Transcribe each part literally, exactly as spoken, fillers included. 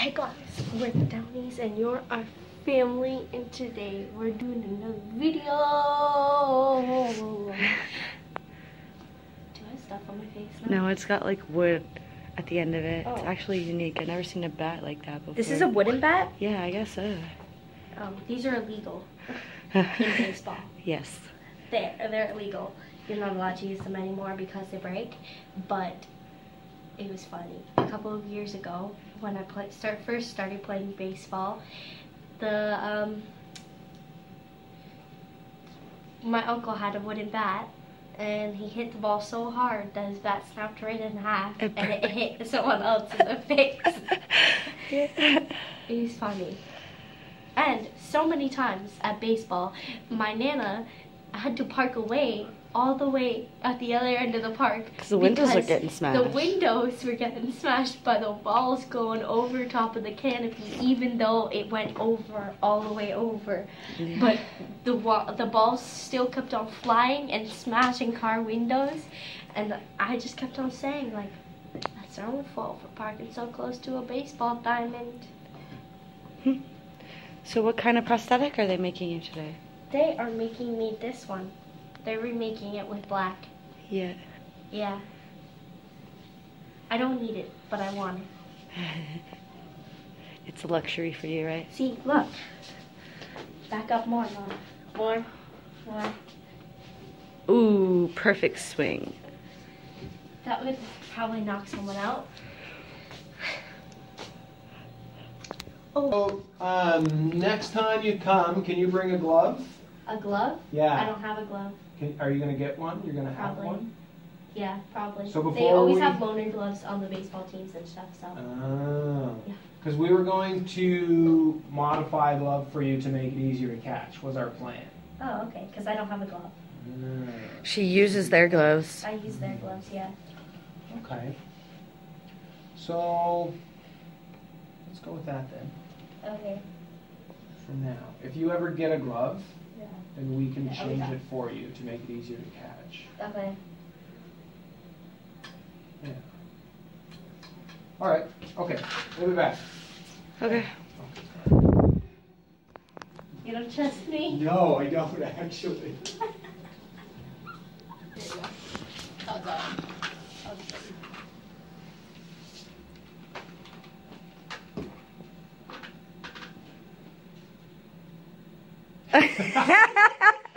Hey guys, we're the Downeys and you're our family, and today we're doing another video. Do I have stuff on my face now? No, it's got like wood at the end of it. Oh. It's actually unique. I've never seen a bat like that before. This is a wooden bat? Yeah, I guess so. Um, these are illegal in baseball. Yes. They're, they're illegal. You're not allowed to use them anymore because they break, but it was funny. A couple of years ago, when I play, start, first started playing baseball, the um, my uncle had a wooden bat, and he hit the ball so hard that his bat snapped right in half, it and it hit someone else in the face. It was funny. And so many times at baseball, my Nana had to park away all the way at the other end of the park because the windows were getting smashed. The windows were getting smashed by the balls going over top of the canopy, even though it went over all the way over. Yeah. But the wa the balls still kept on flying and smashing car windows, and I just kept on saying, like, that's their own fault for parking so close to a baseball diamond. So what kind of prosthetic are they making you today? They are making me this one. They're remaking it with black. Yeah. Yeah. I don't need it, but I want it. It's a luxury for you, right? See, look. Back up more, Mom. More. More. Ooh, perfect swing. That would probably knock someone out. Oh. So, um, next time you come, can you bring a glove? A glove? Yeah. I don't have a glove. Can, are you going to get one? You're going to have one? Yeah, probably. So they always we... have loaner gloves on the baseball teams and stuff, so. Oh. Yeah. Because we were going to modify a glove for you to make it easier to catch, was our plan. Oh, okay, because I don't have a glove. No. She uses their gloves. I use their gloves, yeah. Okay. So, let's go with that then. Okay. For now. If you ever get a glove, yeah, and we can change it for you to make it easier to catch. Okay. Yeah. All right. Okay. We'll be back. Okay. Okay. You don't trust me? No, I don't actually. There you go. I'll go. I'll go.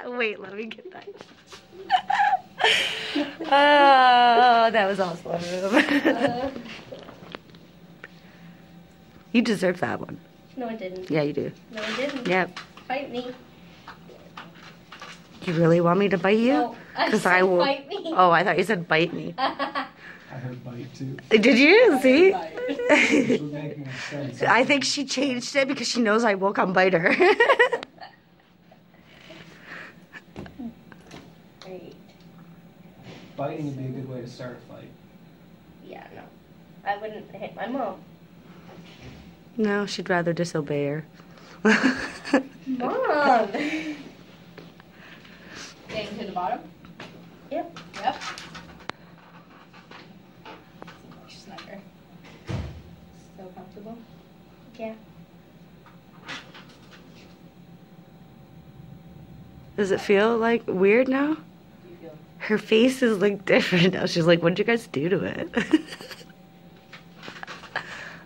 Wait, let me get that. Oh, that was awesome. Uh, you deserve that one. No, I didn't. Yeah, you do. No, I didn't. Yep. Fight me. You really want me to bite you? No, I said I will... bite me. Oh, I thought you said bite me. I heard bite too. Did you? I See? Sense. I think she changed it because she knows I will come bite her. Biting would be a good way to start a fight. Yeah, no. I wouldn't hit my mom. No, she'd rather disobey her. Mom! Getting to the bottom? Yep. Yep. It's much snugger. So comfortable? Yeah. Does it feel, like, weird now? Her face is like different now. She's like, what'd you guys do to it?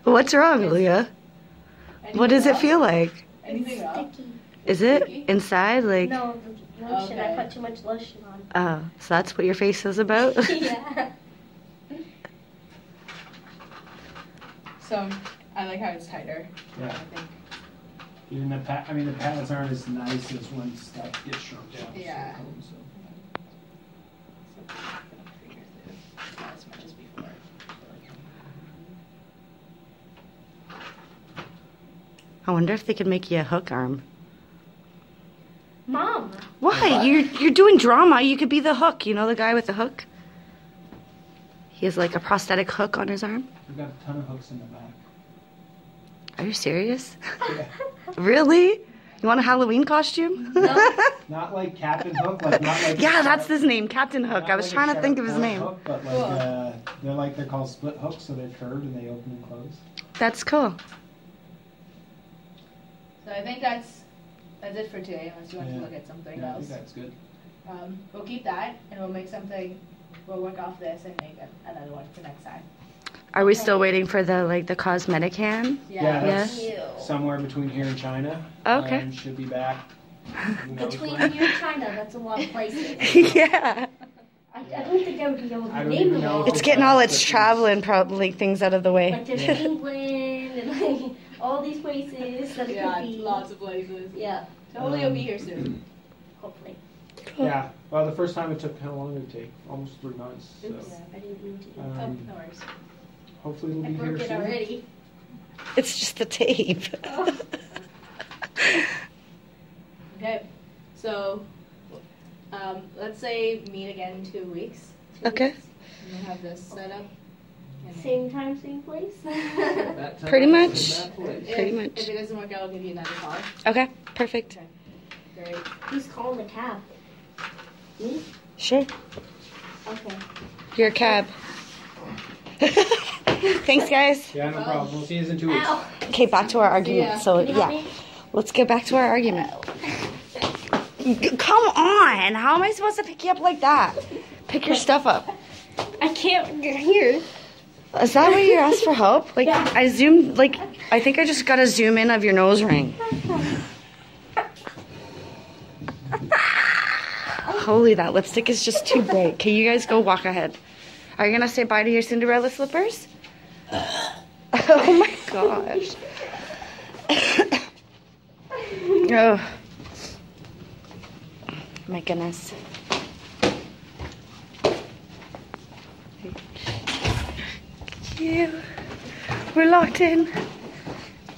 What's wrong, Leah? What does else? It feel like? Anything else? Sticky. Is it sticky? Inside? Like no, the lotion. Okay. I put too much lotion on. Oh, so that's what your face is about? Yeah. So I like how it's tighter. Yeah. I think. Even the pa I mean the pads aren't as nice as when stuff gets shrunk down. Yeah. So cold, so. Not as much as before. I wonder if they could make you a hook arm. Mom! Why? What? You're you're doing drama. You could be the hook. You know the guy with the hook? He has like a prosthetic hook on his arm. We've got a ton of hooks in the back. Are you serious? Yeah. Really? You want a Halloween costume? No. Not like Captain Hook. Like, not like yeah, that's his name, Captain Hook. I was like trying to think of his name. Hook, but like, cool. uh, they're like they're called split hooks, so they're curved and they open and close. That's cool. So I think that's that's it for today, unless you want yeah. to look at something yeah, else. I think that's good. Um, we'll keep that, and we'll make something. We'll work off this and make a, another one for next time. Are we okay. still waiting for the like the cosmetic hand? Yeah, yeah, that's yeah. somewhere between here and China. Okay, um, should be back. You know, between here and China, that's a lot of places. yeah. I, I don't think I would be able to name them all. It's getting all its travel and probably things out of the way. Like there's yeah. England and like all these places that yeah, it could be. Lots of places. Yeah. So hopefully um, it'll be here soon. Hopefully. Cool. Yeah. Well, the first time it took how long did it take? Almost three months. So. Oops. Yeah, I didn't mean to. Um, oh, hopefully it'll be here it soon. Already. It's just the tape. Oh. Okay. So. Um, let's say meet again in two weeks. Two okay. Weeks, and we'll have this set up. Same time, same place? that time Pretty much. That place. If, Pretty much. If it doesn't work out, I'll give you another call. Okay, perfect. Okay. Great. Who's calling the cab? Me? Sure. Okay. Your cab. Thanks, guys. Yeah, no problem. We'll see you in two weeks. Ow. Okay, back to our argument. So, yeah. Let's get back to our argument. Come on! How am I supposed to pick you up like that? Pick your stuff up. I can't get here. Is that why you asked for help? Like yeah. I zoomed. Like I think I just got a zoom in of your nose ring. Holy, that lipstick is just too bright. Can you guys go walk ahead? Are you gonna say bye to your Cinderella slippers? Oh my gosh. Oh. My goodness. You. We're locked in.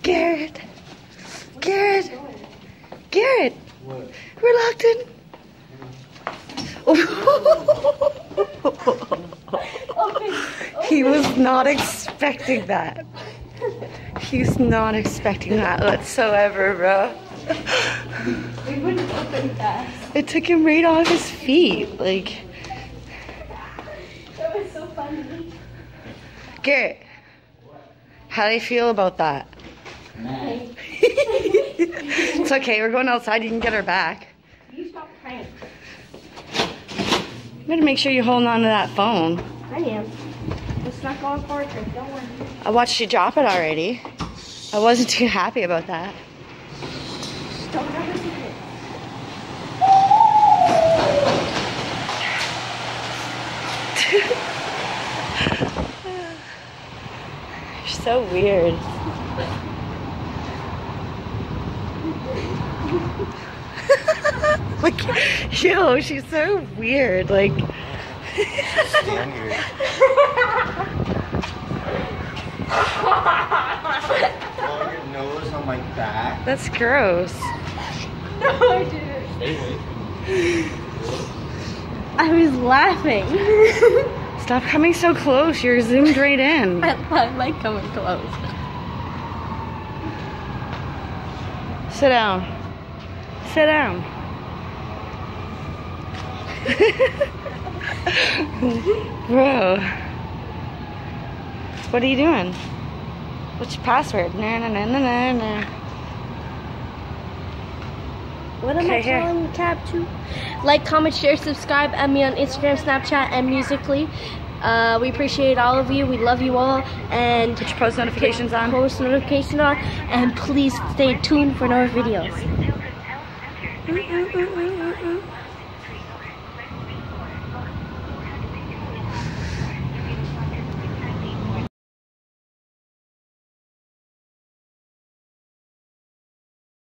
Garrett. Garrett. Garrett. What? We're locked in. He was not expecting that. He's not expecting that whatsoever, bro. We wouldn't open that. It took him right off his feet. Like that was so funny. Garrett, how do you feel about that? Nice. It's okay. We're going outside. You can get her back. You stop crying. You better make sure you're holding on to that phone. I am. It's not going forward. Don't worry. I watched you drop it already. I wasn't too happy about that. Don't ever do it. You're so weird. Like, yo, she's so weird. Like, your nose on my back. That's gross. No, I didn't. I was laughing. Stop coming so close. You're zoomed right in. I, I like coming close. Sit down. Sit down. Bro. What are you doing? What's your password? Nah, nah, nah, nah, nah. What am I telling the cab to? Like, comment, share, subscribe, add me on Instagram, Snapchat, and Musical.ly. Uh, we appreciate all of you. We love you all. And put your post notifications on. Post notification on. And please stay tuned for more videos.